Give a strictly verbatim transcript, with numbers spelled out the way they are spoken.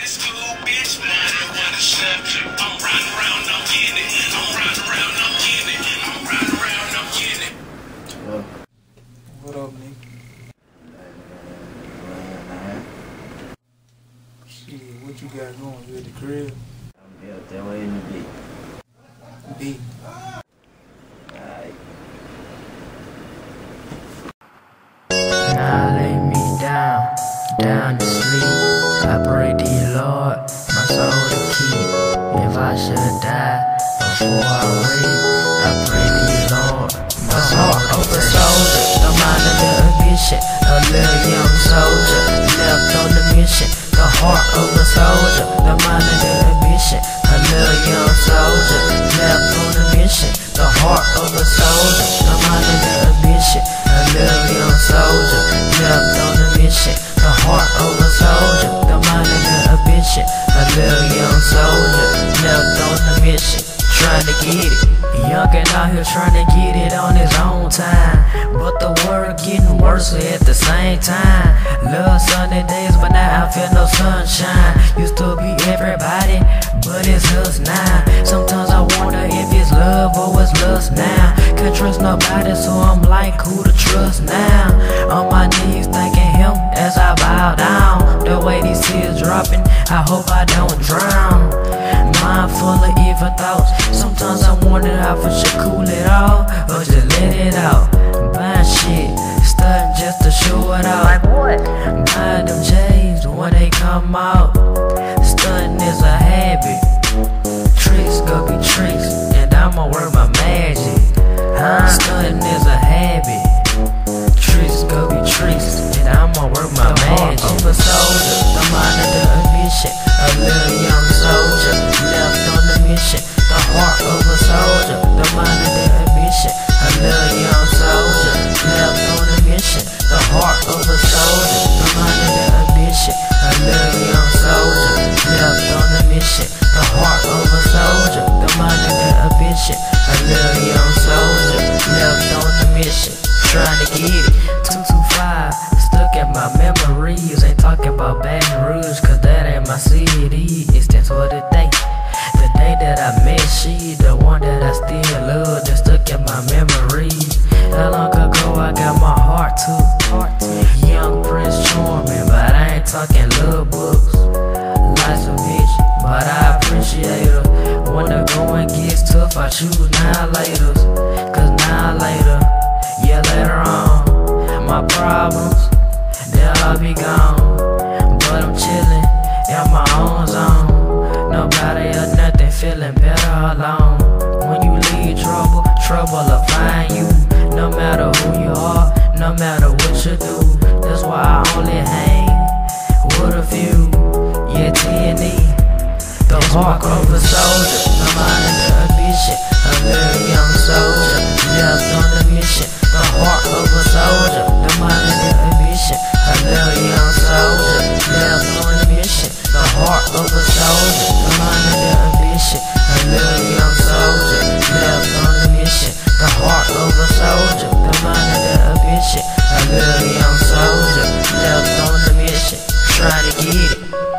this cool bitch, but I don't want to slap you. I'm riding around, I'm in it. I'm riding around, I'm in it. I'm riding around, I'm in it. What? What up, Nick? Shit, what you got going? You at the crib? I'm built that way in the beat. Beat. Alright. Now lay me down, down to sleep. I pray to you, Lord, my soul to keep. If I should die before I wake, I pray to you, Lord, my soul open soldier. No mind of the ambition, a little young soldier left on the mission. The heart of a soldier, no mind of the ambition, a little young soldier left on the mission. The heart of a soldier, no mind of the ambition, a little young soldier left on the mission. The heart of a soldier. A little young soldier left on the mission, trying to get it. Youngin out here trying to get it on his own time, but the world getting worse at the same time. Love sunny days, but now I feel no sunshine. Used to be everybody, but it's us now. Sometimes I wonder if it's love or it's lust now. Can't trust nobody, so I'm like, who to trust now? On my knees, thanking him as I bow down. The way these tears dropping, I hope I don't drown. Mind full of evil thoughts. Sometimes I wonder if I should cool it all or just let it out. Buy shit, stuff just to show it off. Like what? Buy them chains when they come out. Stunting is a habit. Tricks go be tricks, and I'ma work my magic. Stunting is a habit. Tricks go be tricks, and I'ma work my magic. I'm a soldier, the mind of the ambition, a little young soldier left on the mission. The heart of a soldier, the mind of the ambition, a little young soldier left on the mission. The heart of a soldier, the mind of the ambition, a little young soldier left on the mission. The heart of a soldier, the mind of the ambition, a little young soldier left on the mission. Trying to get it. Two two five, stuck at my memories. Ain't talking about Baton Rouge, cause that ain't my city. It stands for the day, the day that I met she, the one that I still love. Just stuck at my memories. How long ago I got my heart took. Young Prince Charming, but I ain't talking love books. Life's a bitch, but I appreciate her. When the going gets tough, I choose nine later. Cause nine later, yeah, later on, my problems, they'll all be gone. But I'm chillin' in my own zone. Nobody or nothing, feeling better alone. When you leave trouble, trouble will find you. No matter who you are, no matter what you do. That's why I only hang with a few. Yeah, T and E, the heart of a soldier, the mind of the ambition, a little young soldier left on the mission. The heart of a soldier, the mind of the ambition, a little young soldier left on the mission. The heart of a soldier, the mind of the ambition, a little young soldier left on the mission. The heart of a soldier, the mind of the ambition, a little young soldier left on the mission. Try to get it.